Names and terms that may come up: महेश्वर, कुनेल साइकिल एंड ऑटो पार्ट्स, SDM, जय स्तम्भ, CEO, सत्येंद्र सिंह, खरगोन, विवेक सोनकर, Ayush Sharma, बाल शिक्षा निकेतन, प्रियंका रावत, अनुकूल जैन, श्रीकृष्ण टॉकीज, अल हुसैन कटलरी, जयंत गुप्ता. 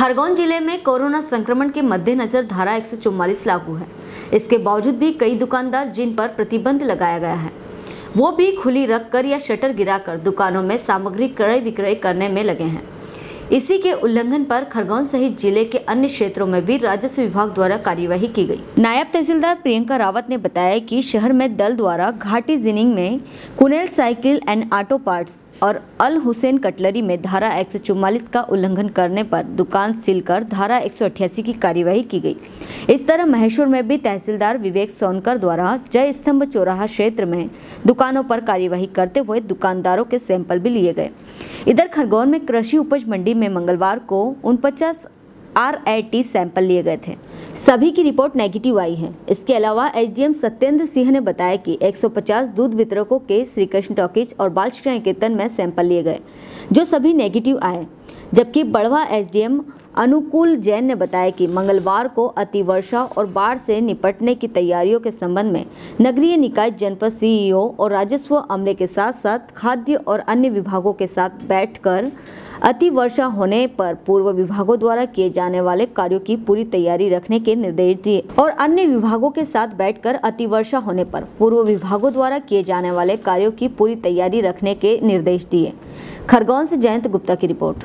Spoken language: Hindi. खरगोन जिले में कोरोना संक्रमण के मद्देनजर धारा 144 लागू है। इसके बावजूद भी कई दुकानदार जिन पर प्रतिबंध लगाया गया है वो भी खुली रखकर या शटर गिराकर दुकानों में सामग्री क्रय विक्रय करने में लगे हैं। इसी के उल्लंघन पर खरगोन सहित जिले के अन्य क्षेत्रों में भी राजस्व विभाग द्वारा कार्यवाही की गई। नायब तहसीलदार प्रियंका रावत ने बताया कि शहर में दल द्वारा घाटी जिनिंग में कुनेल साइकिल एंड ऑटो पार्ट्स और अल हुसैन कटलरी में धारा 144 का उल्लंघन करने पर दुकान सील कर धारा 188 की कार्यवाही की गई। इस तरह महेश्वर में भी तहसीलदार विवेक सोनकर द्वारा जय स्तम्भ चौराहा क्षेत्र में दुकानों पर कार्यवाही करते हुए दुकानदारों के सैंपल भी लिए गए। इधर खरगोन में कृषि उपज मंडी में मंगलवार को 49 RIT सैंपल लिए गए थे, सभी की रिपोर्ट नेगेटिव आई है। इसके अलावा SDM सत्येंद्र सिंह ने बताया कि 150 दूध वितरकों के श्रीकृष्ण टॉकीज और बाल शिक्षा निकेतन में सैंपल लिए गए जो सभी नेगेटिव आए, जबकि बड़वा SDM अनुकूल जैन ने बताया कि मंगलवार को अतिवर्षा और बाढ़ से निपटने की तैयारियों के संबंध में नगरीय निकाय जनपद CEO और राजस्व अमले के साथ साथ खाद्य और अन्य विभागों के साथ बैठकर अतिवर्षा होने पर पूर्व विभागों द्वारा किए जाने वाले कार्यों की पूरी तैयारी रखने के निर्देश दिए और अन्य विभागों के साथ बैठकर अतिवर्षा होने पर पूर्व विभागों द्वारा किए जाने वाले कार्यों की पूरी तैयारी रखने के निर्देश दिए। खरगोन से जयंत गुप्ता की रिपोर्ट।